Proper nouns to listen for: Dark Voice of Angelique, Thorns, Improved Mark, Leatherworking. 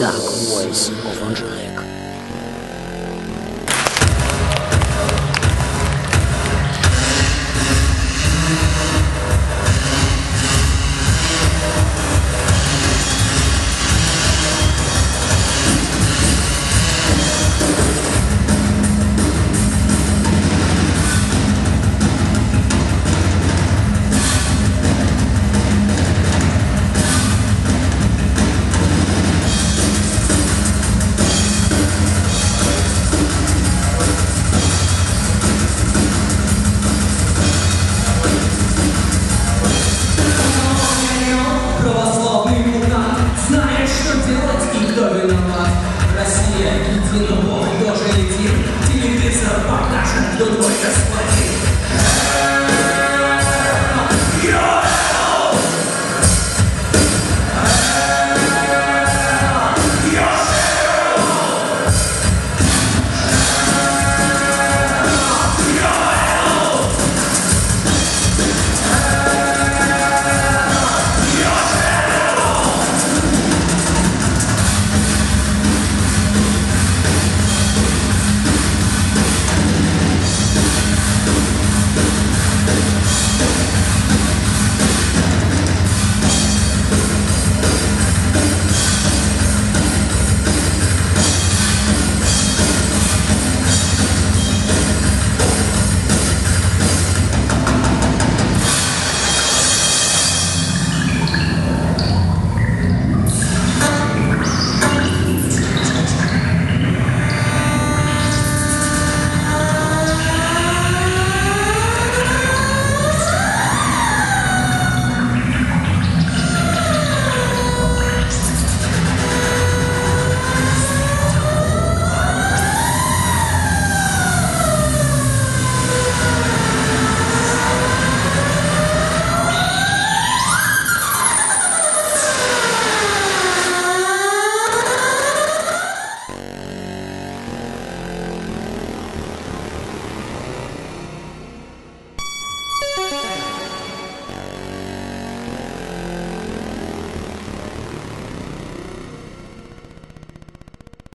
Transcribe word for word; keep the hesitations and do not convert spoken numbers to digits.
Dark Voice of Angelique.